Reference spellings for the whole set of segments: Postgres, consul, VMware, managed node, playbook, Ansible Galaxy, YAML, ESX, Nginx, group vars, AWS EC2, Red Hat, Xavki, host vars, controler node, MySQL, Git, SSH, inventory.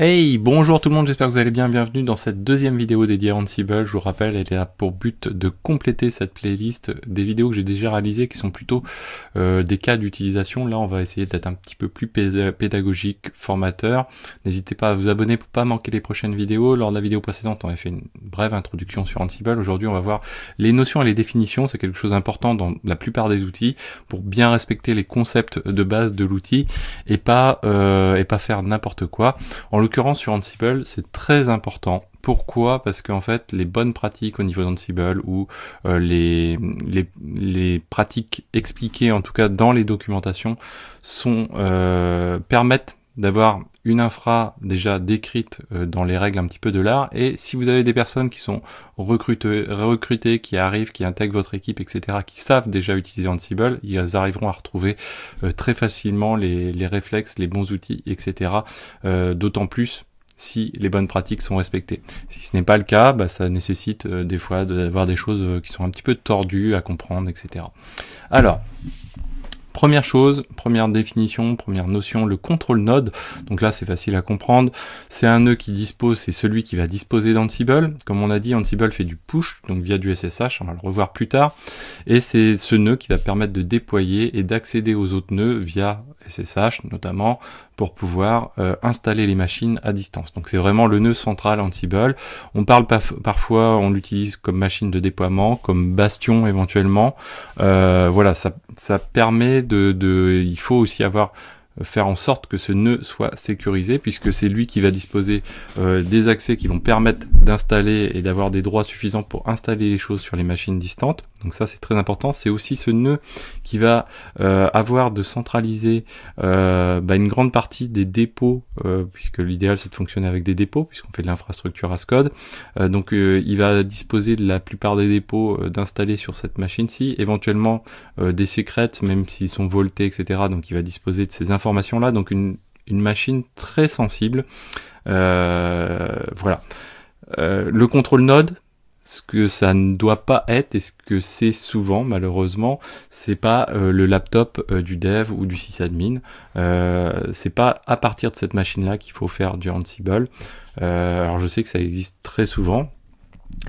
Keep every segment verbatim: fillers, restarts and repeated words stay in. Hey, bonjour tout le monde, j'espère que vous allez bien, bienvenue dans cette deuxième vidéo dédiée à Ansible. Je vous rappelle, elle a pour but de compléter cette playlist des vidéos que j'ai déjà réalisées qui sont plutôt euh, des cas d'utilisation. Là, on va essayer d'être un petit peu plus pédagogique, formateur. N'hésitez pas à vous abonner pour pas manquer les prochaines vidéos. Lors de la vidéo précédente, on a fait une brève introduction sur Ansible. Aujourd'hui, on va voir les notions et les définitions. C'est quelque chose d'important dans la plupart des outils pour bien respecter les concepts de base de l'outil et pas euh, et pas faire n'importe quoi. En En l'occurrence sur Ansible, c'est très important. Pourquoi? Parce qu'en fait, les bonnes pratiques au niveau d'Ansible ou euh, les, les, les pratiques expliquées, en tout cas dans les documentations, sont, euh, permettent d'avoir une infra déjà décrite euh, dans les règles un petit peu de l'art. Et si vous avez des personnes qui sont recrutées, recrutées, qui arrivent, qui intègrent votre équipe, et cetera, qui savent déjà utiliser Ansible, ils arriveront à retrouver euh, très facilement les, les réflexes, les bons outils, et cetera. Euh, d'autant plus si les bonnes pratiques sont respectées. Si ce n'est pas le cas, bah, ça nécessite euh, des fois d'avoir des choses euh, qui sont un petit peu tordues à comprendre, et cetera. Alors, première chose, première définition, première notion, le control node. Donc là, c'est facile à comprendre. C'est un nœud qui dispose, c'est celui qui va disposer d'Ansible. Comme on a dit, Ansible fait du push, donc via du S S H, on va le revoir plus tard. Et c'est ce nœud qui va permettre de déployer et d'accéder aux autres nœuds via S S H, notamment pour pouvoir euh, installer les machines à distance. Donc c'est vraiment le nœud central Ansible. On parle parf parfois, on l'utilise comme machine de déploiement, comme bastion éventuellement. Euh, voilà, ça, ça permet De, de, il faut aussi avoir faire en sorte que ce nœud soit sécurisé, puisque c'est lui qui va disposer euh, des accès qui vont permettre d'installer et d'avoir des droits suffisants pour installer les choses sur les machines distantes. Donc ça, c'est très important. C'est aussi ce nœud qui va euh, avoir de centraliser euh, bah, une grande partie des dépôts, euh, puisque l'idéal c'est de fonctionner avec des dépôts, puisqu'on fait de l'infrastructure as code. Euh, donc euh, il va disposer de la plupart des dépôts euh, d'installer sur cette machine-ci, éventuellement euh, des secrets, même s'ils sont voltés, et cetera. Donc il va disposer de ces informations-là. Donc une, une machine très sensible. Euh, voilà. Euh, le control node, ce que ça ne doit pas être, et ce que c'est souvent malheureusement, c'est pas euh, le laptop euh, du dev ou du sysadmin. Euh, c'est pas à partir de cette machine-là qu'il faut faire du Ansible. Euh, alors je sais que ça existe très souvent,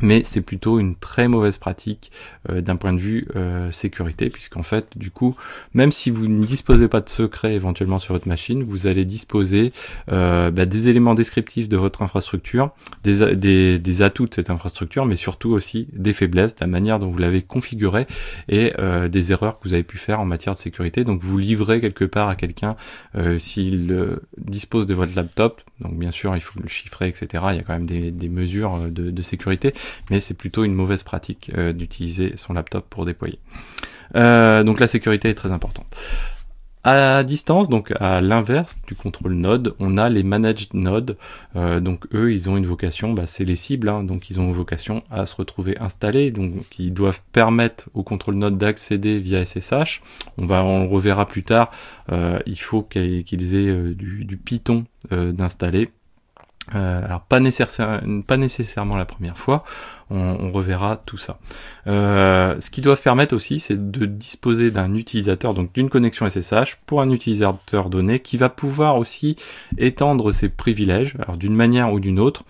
mais c'est plutôt une très mauvaise pratique euh, d'un point de vue euh, sécurité, puisqu'en fait, du coup, même si vous ne disposez pas de secret éventuellement sur votre machine, vous allez disposer euh, bah, des éléments descriptifs de votre infrastructure, des, des, des atouts de cette infrastructure, mais surtout aussi des faiblesses, de la manière dont vous l'avez configurée et euh, des erreurs que vous avez pu faire en matière de sécurité. Donc vous livrez quelque part à quelqu'un euh, s'il euh, dispose de votre laptop. Donc bien sûr, il faut le chiffrer, et cetera. Il y a quand même des, des mesures de, de sécurité, mais c'est plutôt une mauvaise pratique euh, d'utiliser son laptop pour déployer. Euh, donc la sécurité est très importante. À distance, donc à l'inverse du contrôle node, on a les managed nodes. Euh, donc eux, ils ont une vocation, bah, c'est les cibles, hein, donc ils ont une vocation à se retrouver installés. Donc ils doivent permettre au contrôle node d'accéder via S S H. On va, on le reverra plus tard. Euh, il faut qu'ils aient euh, du, du Python euh, d'installer. Euh, alors pas nécessaire, pas nécessairement la première fois, on, on reverra tout ça. Euh, ce qu'ils doivent permettre aussi, c'est de disposer d'un utilisateur, donc d'une connexion S S H pour un utilisateur donné qui va pouvoir aussi étendre ses privilèges, alors d'une manière ou d'une autre.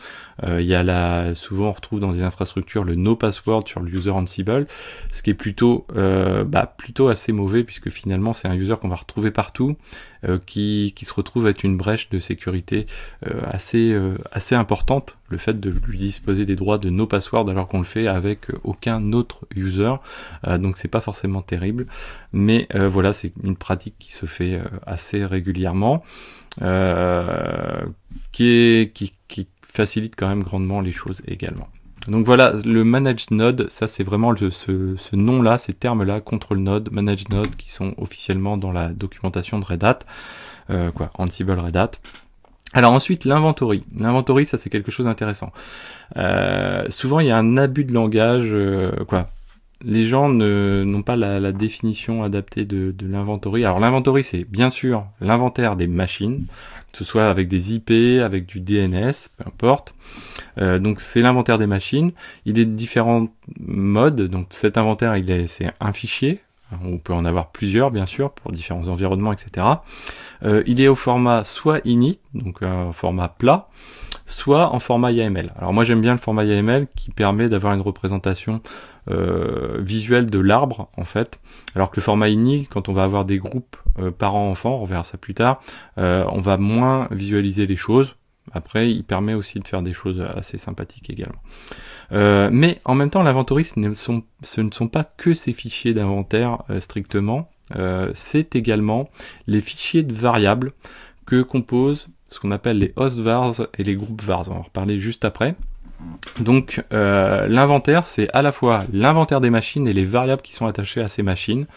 Euh, il y a la, souvent on retrouve dans des infrastructures le no password sur le user Ansible, ce qui est plutôt, euh, bah, plutôt assez mauvais, puisque finalement c'est un user qu'on va retrouver partout, euh, qui, qui se retrouve être une brèche de sécurité euh, assez euh, assez importante, le fait de lui disposer des droits de no password alors qu'on le fait avec aucun autre user, euh, donc c'est pas forcément terrible, mais euh, voilà, c'est une pratique qui se fait euh, assez régulièrement, euh, qui, est, qui, qui facilite quand même grandement les choses également. Donc voilà, le managed node, ça c'est vraiment le, ce, ce nom-là, ces termes-là, control node, managed node, qui sont officiellement dans la documentation de Red Hat, euh, quoi, Ansible Red Hat. Alors ensuite, l'inventory. L'inventory, ça c'est quelque chose d'intéressant. Euh, souvent, il y a un abus de langage, euh, quoi. Les gens n'ont pas la, la définition adaptée de, de l'inventory. Alors l'inventory, c'est bien sûr l'inventaire des machines, que ce soit avec des I P, avec du D N S, peu importe. Euh, donc c'est l'inventaire des machines. Il est de différents modes. Donc cet inventaire, il est, c'est un fichier. On peut en avoir plusieurs, bien sûr, pour différents environnements, et cetera. Euh, il est au format soit init, donc un format plat, soit en format Y M L. Alors moi, j'aime bien le format Y M L qui permet d'avoir une représentation euh, visuelle de l'arbre, en fait. Alors que le format init, quand on va avoir des groupes euh, parents-enfants, on verra ça plus tard, euh, on va moins visualiser les choses. Après, il permet aussi de faire des choses assez sympathiques également. Euh, mais en même temps, l'inventory, ce ne sont, ce ne sont pas que ces fichiers d'inventaire euh, strictement. Euh, c'est également les fichiers de variables que composent ce qu'on appelle les hosts vars et les groupes vars. On va en reparler juste après. Donc euh, l'inventaire, c'est à la fois l'inventaire des machines et les variables qui sont attachées à ces machines,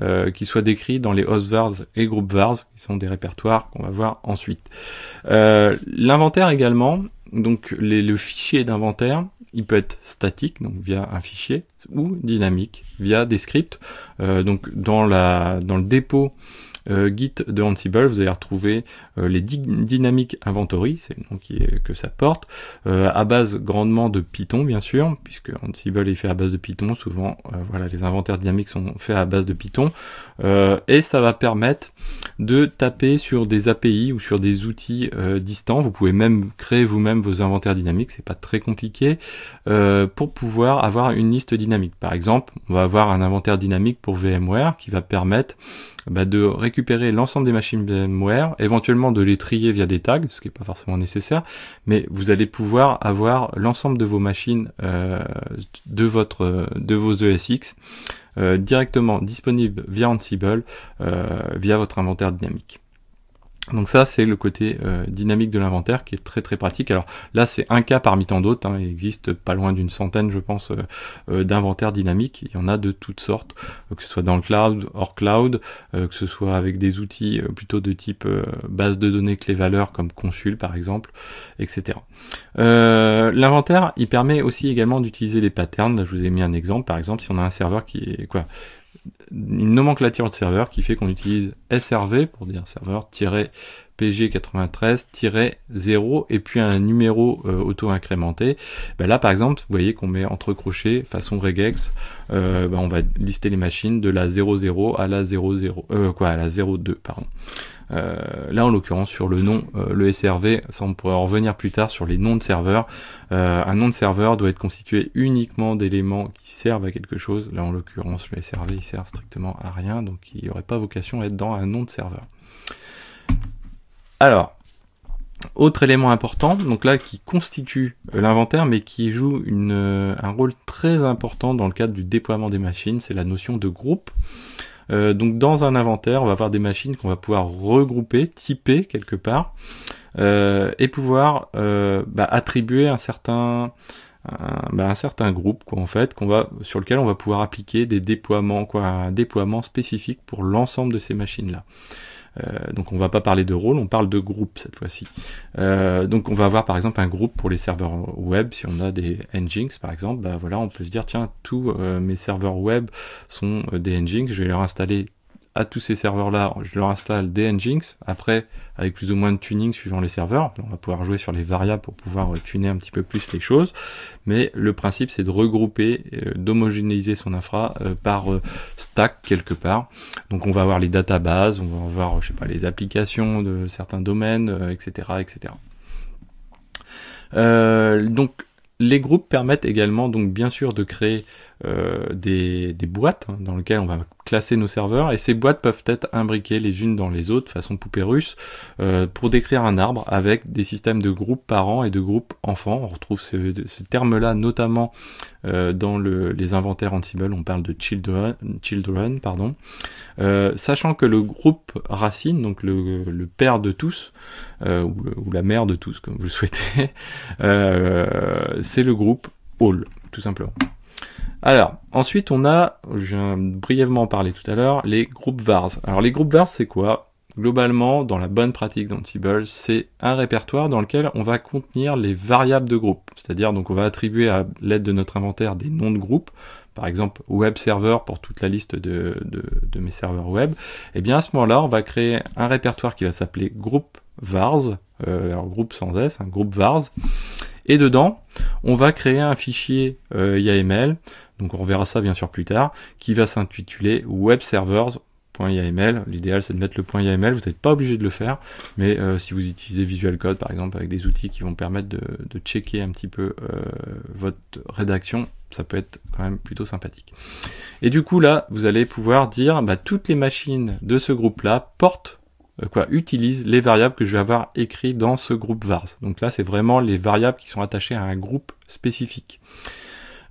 Euh, qui soit décrit dans les hosts vars et groupes vars, qui sont des répertoires qu'on va voir ensuite. Euh, l'inventaire également, donc les, le fichier d'inventaire, il peut être statique, donc via un fichier, ou dynamique, via des scripts. Euh, donc dans, la, dans le dépôt euh, Git de Ansible, vous allez retrouver euh, les dynamiques inventory, c'est le nom qui est, que ça porte, euh, à base grandement de Python, bien sûr, puisque Ansible est fait à base de Python, souvent euh, voilà, les inventaires dynamiques sont faits à base de Python, euh, et ça va permettre de taper sur des A P I ou sur des outils euh, distants. Vous pouvez même créer vous-même vos inventaires dynamiques, c'est pas très compliqué, euh, pour pouvoir avoir une liste dynamique. Par exemple, on va avoir un inventaire dynamique pour VMware qui va permettre bah, de récupérer l'ensemble des machines VMware, éventuellement de les trier via des tags, ce qui n'est pas forcément nécessaire, mais vous allez pouvoir avoir l'ensemble de vos machines euh, de, votre, de vos E S X euh, directement disponibles via Ansible, euh, via votre inventaire dynamique. Donc ça, c'est le côté euh, dynamique de l'inventaire qui est très très pratique. Alors là, c'est un cas parmi tant d'autres, hein. Il existe pas loin d'une centaine, je pense, euh, euh, d'inventaires dynamiques. Il y en a de toutes sortes, euh, que ce soit dans le cloud, hors cloud, euh, que ce soit avec des outils euh, plutôt de type euh, base de données clé valeur comme consul par exemple, et cetera. Euh, l'inventaire, il permet aussi également d'utiliser des patterns. Je vous ai mis un exemple, par exemple, si on a un serveur qui est quoi une nomenclature de serveur qui fait qu'on utilise S R V pour dire serveur-pg quatre-vingt-treize zéro et puis un numéro euh, auto-incrémenté. Ben là par exemple, vous voyez qu'on met entre crochets façon regex, euh, ben on va lister les machines de la zéro zéro à la zéro zéro euh, quoi à la zéro deux pardon. Euh, là en l'occurrence sur le nom, euh, le S R V, ça on pourrait en revenir plus tard sur les noms de serveurs. Euh, un nom de serveur doit être constitué uniquement d'éléments qui servent à quelque chose. Là en l'occurrence le S R V il sert strictement à rien, donc il n'y aurait pas vocation à être dans un nom de serveur. Alors, autre élément important, donc là qui constitue l'inventaire mais qui joue une, un rôle très important dans le cadre du déploiement des machines, c'est la notion de groupe. Euh, donc dans un inventaire, on va avoir des machines qu'on va pouvoir regrouper, typer quelque part, euh, et pouvoir euh, bah, attribuer un certain... Un, bah, un certain groupe quoi en fait qu'on va sur lequel on va pouvoir appliquer des déploiements quoi un déploiement spécifique pour l'ensemble de ces machines là. Euh, donc on va pas parler de rôle, on parle de groupe cette fois-ci. Euh, donc on va avoir par exemple un groupe pour les serveurs web, si on a des Nginx par exemple, bah voilà on peut se dire tiens tous euh, mes serveurs web sont euh, des Nginx, je vais leur installer à tous ces serveurs-là, je leur installe des Nginx, après, avec plus ou moins de tuning suivant les serveurs, on va pouvoir jouer sur les variables pour pouvoir tuner un petit peu plus les choses, mais le principe c'est de regrouper, euh, d'homogénéiser son infra euh, par euh, stack quelque part, donc on va avoir les databases, on va avoir, je sais pas, les applications de certains domaines, euh, et cetera, et cetera. Euh, donc, les groupes permettent également, donc bien sûr, de créer euh, des, des boîtes hein, dans lesquelles on va classer nos serveurs, et ces boîtes peuvent être imbriquées les unes dans les autres, façon poupée russe, euh, pour décrire un arbre avec des systèmes de groupes parents et de groupes enfants. On retrouve ce, ce terme-là notamment euh, dans le, les inventaires Ansible, on parle de children, children pardon. Euh, sachant que le groupe racine, donc le, le père de tous, euh, ou, le, ou la mère de tous, comme vous le souhaitez, euh, c'est le groupe all, tout simplement. Alors, ensuite on a, j'ai brièvement parlé tout à l'heure, les groupes vars. Alors les groupes vars c'est quoi? Globalement, dans la bonne pratique d'Ansible, c'est un répertoire dans lequel on va contenir les variables de groupe. C'est-à-dire, donc on va attribuer à l'aide de notre inventaire des noms de groupes, par exemple web server pour toute la liste de, de, de mes serveurs web. Et bien à ce moment-là, on va créer un répertoire qui va s'appeler groupe vars, euh, alors groupe sans S, hein, groupe vars. Et dedans, on va créer un fichier euh, Y M L. donc on reverra ça bien sûr plus tard, qui va s'intituler web servers point I A M L. L'idéal c'est de mettre le point I A M L, vous n'êtes pas obligé de le faire, mais euh, si vous utilisez Visual Code par exemple avec des outils qui vont permettre de, de checker un petit peu euh, votre rédaction, ça peut être quand même plutôt sympathique. Et du coup là vous allez pouvoir dire bah, toutes les machines de ce groupe là portent Quoi, utilise les variables que je vais avoir écrites dans ce groupe vars. Donc là, c'est vraiment les variables qui sont attachées à un groupe spécifique.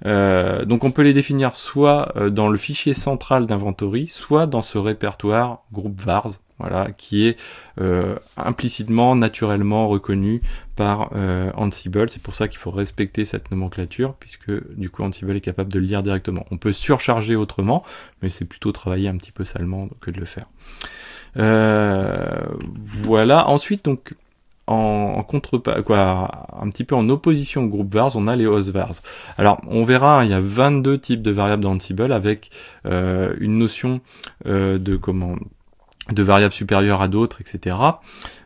Euh, donc on peut les définir soit dans le fichier central d'inventory, soit dans ce répertoire groupe vars, voilà, qui est euh, implicitement, naturellement reconnu par euh, Ansible. C'est pour ça qu'il faut respecter cette nomenclature, puisque du coup Ansible est capable de le lire directement. On peut surcharger autrement, mais c'est plutôt travailler un petit peu salement que de le faire. Euh, voilà. Ensuite, donc, en, en contre, quoi, un petit peu en opposition au groupe vars, on a les hosts vars. Alors, on verra, hein, il y a vingt-deux types de variables dans Ansible avec euh, une notion euh, de comment, de variables supérieures à d'autres, et cetera.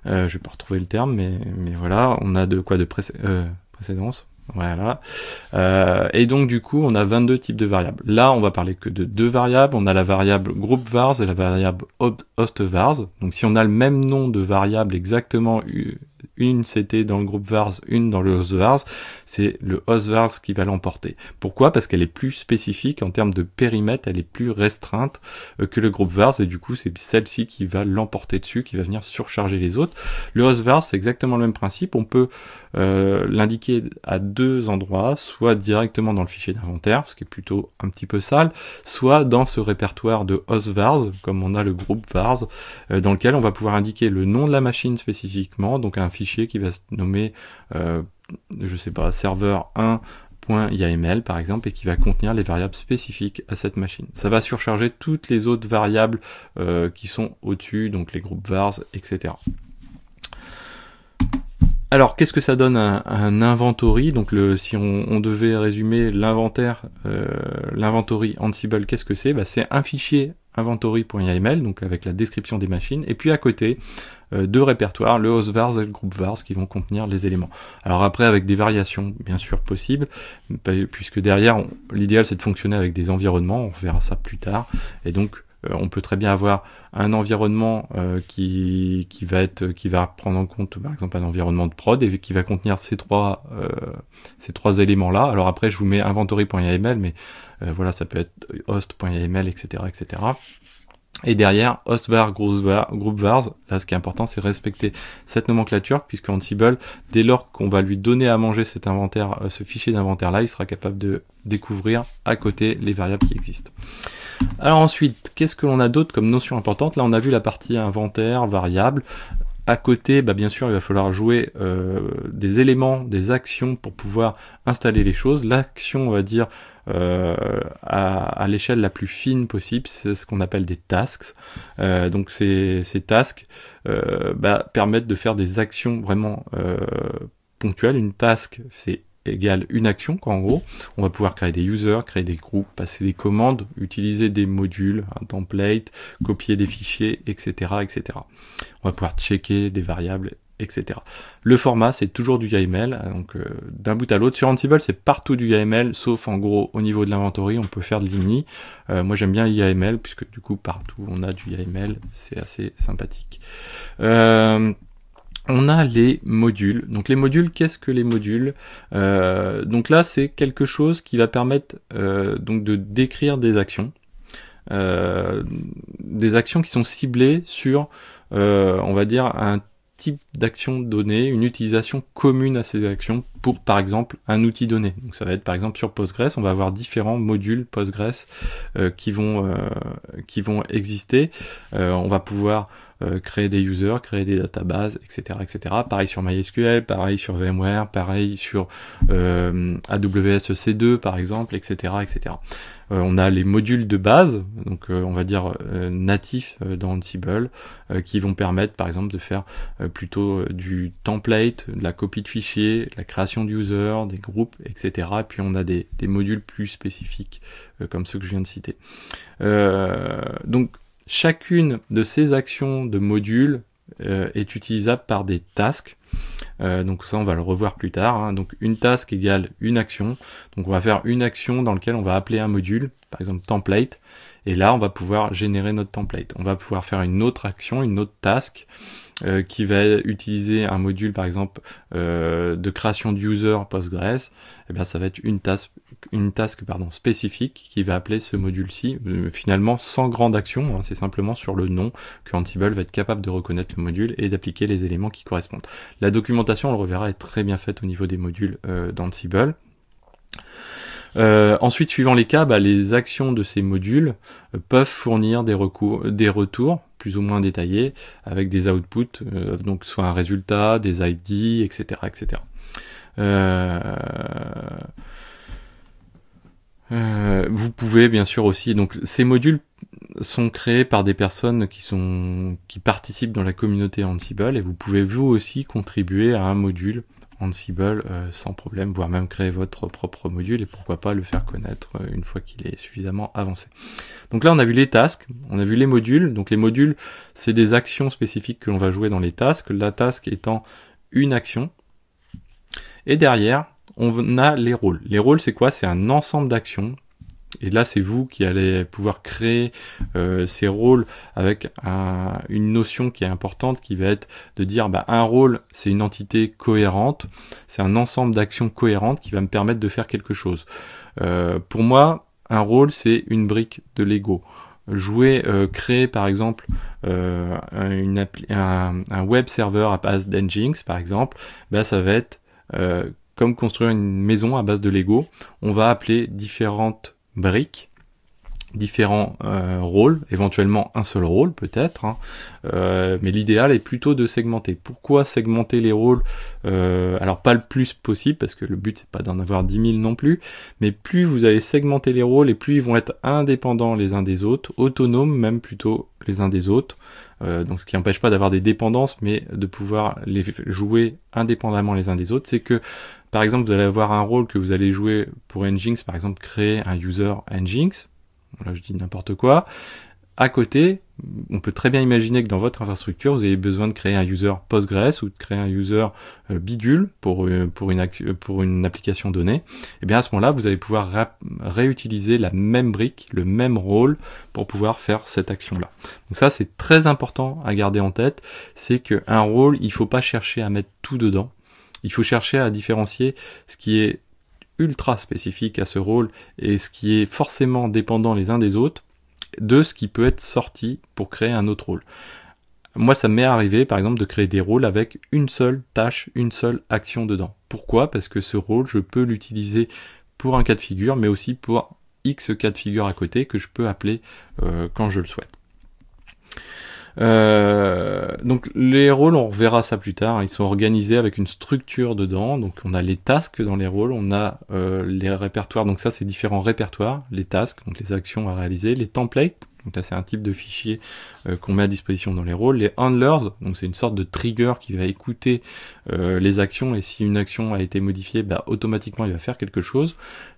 Euh, je vais pas retrouver le terme, mais, mais voilà, on a de quoi de pré euh, précédence. Voilà. Euh, et donc du coup, on a vingt-deux types de variables. Là, on va parler que de deux variables. On a la variable groupe vars et la variable host vars. Donc si on a le même nom de variable exactement, une c'était dans le groupe vars, une dans le host vars, c'est le host vars qui va l'emporter. Pourquoi? Parce qu'elle est plus spécifique en termes de périmètre, elle est plus restreinte que le groupe vars, et du coup c'est celle-ci qui va l'emporter dessus, qui va venir surcharger les autres. Le host vars, c'est exactement le même principe, on peut euh, l'indiquer à deux endroits, soit directement dans le fichier d'inventaire, ce qui est plutôt un petit peu sale, soit dans ce répertoire de host vars, comme on a le groupe vars, euh, dans lequel on va pouvoir indiquer le nom de la machine spécifiquement, donc un fichier qui va se nommer, euh, je sais pas, serveur un point I A M L par exemple, et qui va contenir les variables spécifiques à cette machine. Ça va surcharger toutes les autres variables euh, qui sont au-dessus, donc les groupes vars, et cetera. Alors, qu'est-ce que ça donne un, un inventory? Donc, le, si on, on devait résumer l'inventaire, euh, l'inventory Ansible, qu'est-ce que c'est? Bah, c'est un fichier inventory point I A M L, donc avec la description des machines, et puis à côté, euh, deux répertoires, le host vars et le groupe vars, qui vont contenir les éléments. Alors après, avec des variations, bien sûr, possibles, puisque derrière, l'idéal, c'est de fonctionner avec des environnements, on verra ça plus tard, et donc, euh, on peut très bien avoir un environnement euh, qui, qui, va être, qui va prendre en compte, par exemple, un environnement de prod, et qui va contenir ces trois, euh, ces trois éléments-là. Alors après, je vous mets inventory point I A M L, mais Euh, voilà, ça peut être host point I A M L, et cetera, et cetera. Et derrière, host var, group vars, là, ce qui est important, c'est respecter cette nomenclature, puisque Ansible, dès lors qu'on va lui donner à manger cet inventaire, euh, ce fichier d'inventaire-là, il sera capable de découvrir à côté les variables qui existent. Alors ensuite, qu'est-ce que l'on a d'autre comme notion importante? Là, on a vu la partie inventaire, variable. À côté, bah bien sûr, il va falloir jouer euh, des éléments, des actions pour pouvoir installer les choses. L'action, on va dire, euh, à, à l'échelle la plus fine possible, c'est ce qu'on appelle des tasks. Euh, donc ces, ces tasks euh, bah, permettent de faire des actions vraiment euh, ponctuelles. Une task, c'est égale une action, quoi, en gros. On va pouvoir créer des users, créer des groupes, passer des commandes, utiliser des modules, un template, copier des fichiers, et cetera, et cetera. On va pouvoir checker des variables, et cetera. Le format, c'est toujours du I A M L, donc euh, d'un bout à l'autre. Sur Ansible, c'est partout du I A M L, sauf en gros au niveau de l'inventory, on peut faire de l'I N I. Euh, moi, j'aime bien I A M L, puisque du coup, partout, on a du I A M L, c'est assez sympathique. Euh... On a les modules. Donc les modules, qu'est-ce que les modules? euh, Donc là, c'est quelque chose qui va permettre euh, donc de décrire des actions, euh, des actions qui sont ciblées sur, euh, on va dire, un type d'action donnée, une utilisation commune à ces actions pour, par exemple, un outil donné. Donc ça va être, par exemple, sur Postgres, on va avoir différents modules Postgres euh, qui vont euh, qui vont exister. Euh, on va pouvoir Euh, créer des users, créer des databases, et cetera, et cetera. Pareil sur MySQL, pareil sur VMware, pareil sur euh, A W S E C deux, par exemple, et cetera, et cetera. Euh, on a les modules de base, donc euh, on va dire euh, natifs euh, dans Ansible, euh, qui vont permettre, par exemple, de faire euh, plutôt euh, du template, de la copie de fichiers, de la création d'users, des groupes, et cetera. Et puis on a des, des modules plus spécifiques, euh, comme ceux que je viens de citer. Euh, donc chacune de ces actions de modules euh, est utilisable par des tasks. Euh, donc ça, on va le revoir plus tard. Hein. Donc une task égale une action. Donc on va faire une action dans laquelle on va appeler un module, par exemple template. Et là, on va pouvoir générer notre template. On va pouvoir faire une autre action, une autre task euh, qui va utiliser un module, par exemple, euh, de création d'user Postgres. Eh bien, ça va être une task, une task pardon, spécifique qui va appeler ce module-ci, euh, finalement, sans grande action. Hein, c'est simplement sur le nom que Ansible va être capable de reconnaître le module et d'appliquer les éléments qui correspondent. La documentation, on le reverra, est très bien faite au niveau des modules euh, d'Ansible. Euh, ensuite, suivant les cas, bah, les actions de ces modules euh, peuvent fournir des, recours, des retours plus ou moins détaillés avec des outputs, euh, donc soit un résultat, des I D, et cetera et cetera. Euh... Euh, vous pouvez bien sûr aussi, donc ces modules sont créés par des personnes qui sont qui participent dans la communauté Ansible et vous pouvez vous aussi contribuer à un module Ansible euh, sans problème, voire même créer votre propre module et pourquoi pas le faire connaître euh, une fois qu'il est suffisamment avancé. Donc là on a vu les tasks, on a vu les modules, donc les modules c'est des actions spécifiques que l'on va jouer dans les tasks, la task étant une action, et derrière on a les rôles. Les rôles c'est quoi? C'est un ensemble d'actions. Et là, c'est vous qui allez pouvoir créer euh, ces rôles avec un, une notion qui est importante, qui va être de dire bah, un rôle, c'est une entité cohérente, c'est un ensemble d'actions cohérentes qui va me permettre de faire quelque chose. Euh, pour moi, un rôle, c'est une brique de Lego. Jouer, euh, créer par exemple euh, une appli, un, un web serveur à base d'Nginx, par exemple, bah, ça va être euh, comme construire une maison à base de Lego. On va appeler différentes briques, différents euh, rôles, éventuellement un seul rôle peut-être, hein, euh, mais l'idéal est plutôt de segmenter. Pourquoi segmenter les rôles? euh, Alors pas le plus possible, parce que le but c'est pas d'en avoir dix mille non plus, mais plus vous allez segmenter les rôles, et plus ils vont être indépendants les uns des autres, autonomes même plutôt les uns des autres, euh, donc ce qui n'empêche pas d'avoir des dépendances, mais de pouvoir les jouer indépendamment les uns des autres, c'est que par exemple, vous allez avoir un rôle que vous allez jouer pour Nginx, par exemple, créer un user Nginx. Là, je dis n'importe quoi. À côté, on peut très bien imaginer que dans votre infrastructure, vous avez besoin de créer un user Postgres ou de créer un user euh, bidule pour, euh, pour, une, pour une application donnée. Et bien à ce moment-là, vous allez pouvoir réutiliser la même brique, le même rôle pour pouvoir faire cette action-là. Donc ça, c'est très important à garder en tête. C'est qu'un rôle, il ne faut pas chercher à mettre tout dedans. Il faut chercher à différencier ce qui est ultra spécifique à ce rôle et ce qui est forcément dépendant les uns des autres de ce qui peut être sorti pour créer un autre rôle. Moi, ça m'est arrivé, par exemple, de créer des rôles avec une seule tâche, une seule action dedans. Pourquoi? Parce que ce rôle, je peux l'utiliser pour un cas de figure, mais aussi pour X cas de figure à côté que je peux appeler euh, quand je le souhaite. Euh, donc les rôles, on reverra ça plus tard, hein, ils sont organisés avec une structure dedans, donc on a les tasks dans les rôles, on a euh, les répertoires, donc ça c'est différents répertoires, les tasks, donc les actions à réaliser, les templates, donc là c'est un type de fichier euh, qu'on met à disposition dans les rôles, les handlers, donc c'est une sorte de trigger qui va écouter euh, les actions, et si une action a été modifiée, bah, automatiquement il va faire quelque chose,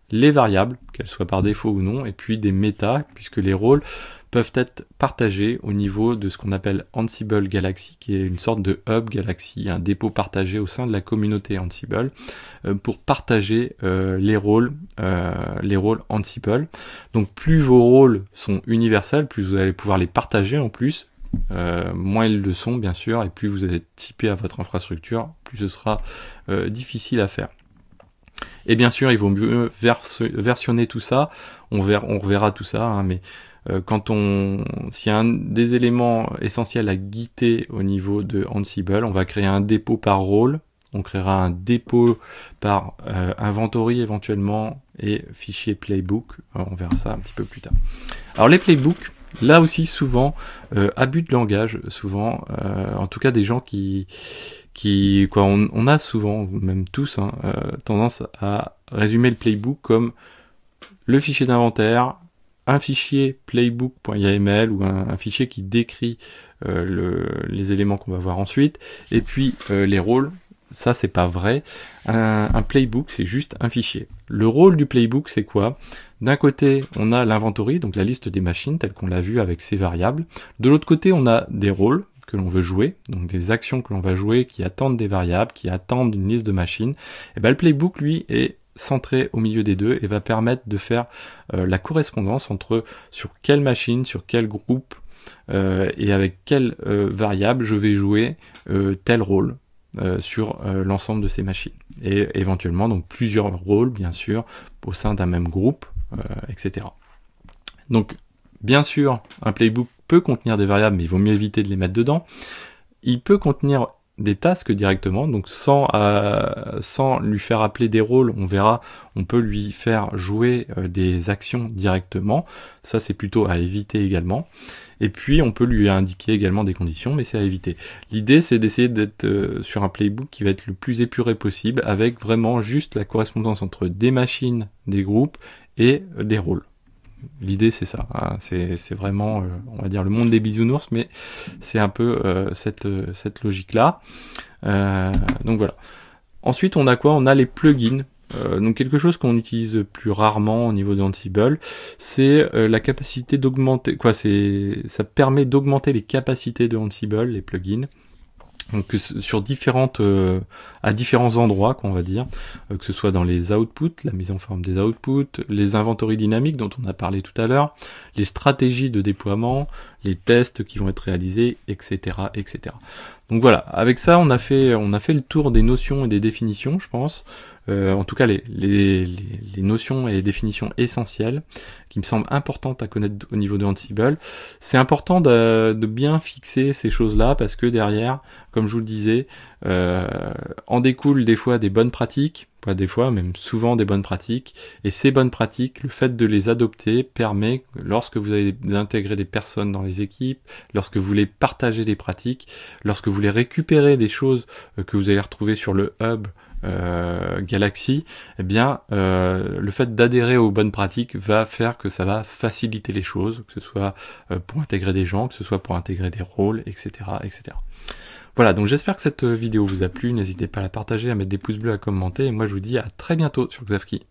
les variables, qu'elles soient par défaut ou non, et puis des méta, puisque les rôles peuvent être partagés au niveau de ce qu'on appelle Ansible Galaxy, qui est une sorte de hub Galaxy, un dépôt partagé au sein de la communauté Ansible, euh, pour partager euh, les rôles euh, les rôles Ansible. Donc plus vos rôles sont universels, plus vous allez pouvoir les partager en plus, euh, moins ils le sont bien sûr, et plus vous allez typer à votre infrastructure, plus ce sera euh, difficile à faire. Et bien sûr, il vaut mieux vers versionner tout ça, on, ver on reverra tout ça, hein, mais euh, quand on, s'il y a un des éléments essentiels à guider au niveau de Ansible, on va créer un dépôt par rôle, on créera un dépôt par euh, inventory éventuellement, et fichier playbook, on verra ça un petit peu plus tard. Alors les playbooks, là aussi souvent, euh, abus de langage, souvent, euh, en tout cas des gens qui... Qui, quoi, on, on a souvent, même tous, hein, euh, tendance à résumer le playbook comme le fichier d'inventaire, un fichier playbook.yml ou un, un fichier qui décrit euh, le, les éléments qu'on va voir ensuite, et puis euh, les rôles. Ça, c'est pas vrai. Un, un playbook, c'est juste un fichier. Le rôle du playbook, c'est quoi? D'un côté, on a l'inventory, donc la liste des machines, telle qu'on l'a vu avec ses variables. De l'autre côté, on a des rôles que l'on veut jouer, donc des actions que l'on va jouer qui attendent des variables, qui attendent une liste de machines, et ben le playbook, lui, est centré au milieu des deux et va permettre de faire euh, la correspondance entre sur quelle machine, sur quel groupe euh, et avec quelle euh, variable je vais jouer euh, tel rôle euh, sur euh, l'ensemble de ces machines. Et éventuellement, donc plusieurs rôles, bien sûr, au sein d'un même groupe, euh, et cetera. Donc, bien sûr, un playbook peut contenir des variables, mais il vaut mieux éviter de les mettre dedans. Il peut contenir des tasks directement, donc sans, euh, sans lui faire appeler des rôles, on verra, on peut lui faire jouer euh, des actions directement. Ça, c'est plutôt à éviter également. Et puis, on peut lui indiquer également des conditions, mais c'est à éviter. L'idée, c'est d'essayer d'être euh, sur un playbook qui va être le plus épuré possible, avec vraiment juste la correspondance entre des machines, des groupes et euh, des rôles. L'idée, c'est ça, hein. C'est vraiment, euh, on va dire, le monde des bisounours, mais c'est un peu euh, cette, cette logique-là. Euh, donc voilà. Ensuite, on a quoi? On a les plugins. Euh, donc quelque chose qu'on utilise plus rarement au niveau d'Ansible, c'est euh, la capacité d'augmenter, quoi, c'est, ça permet d'augmenter les capacités de Ansible, les plugins. Donc sur différentes, euh, à différents endroits, qu'on va dire, euh, que ce soit dans les outputs, la mise en forme des outputs, les inventories dynamiques dont on a parlé tout à l'heure, les stratégies de déploiement, les tests qui vont être réalisés, et cetera, et cetera. Donc voilà, avec ça, on a fait, on a fait le tour des notions et des définitions, je pense. Euh, en tout cas, les, les, les notions et les définitions essentielles qui me semblent importantes à connaître au niveau de Ansible. C'est important de, de bien fixer ces choses-là parce que derrière, comme je vous le disais, euh, en découle des fois des bonnes pratiques, pas des fois, même souvent des bonnes pratiques. Et ces bonnes pratiques, le fait de les adopter permet, lorsque vous avez intégré des personnes dans les équipes, lorsque vous voulez partager des pratiques, lorsque vous voulez récupérer des choses que vous allez retrouver sur le hub Euh, Galaxy, eh bien euh, le fait d'adhérer aux bonnes pratiques va faire que ça va faciliter les choses, que ce soit euh, pour intégrer des gens, que ce soit pour intégrer des rôles, et cetera, et cetera. Voilà, donc j'espère que cette vidéo vous a plu, n'hésitez pas à la partager, à mettre des pouces bleus, à commenter, et moi je vous dis à très bientôt sur Xavki.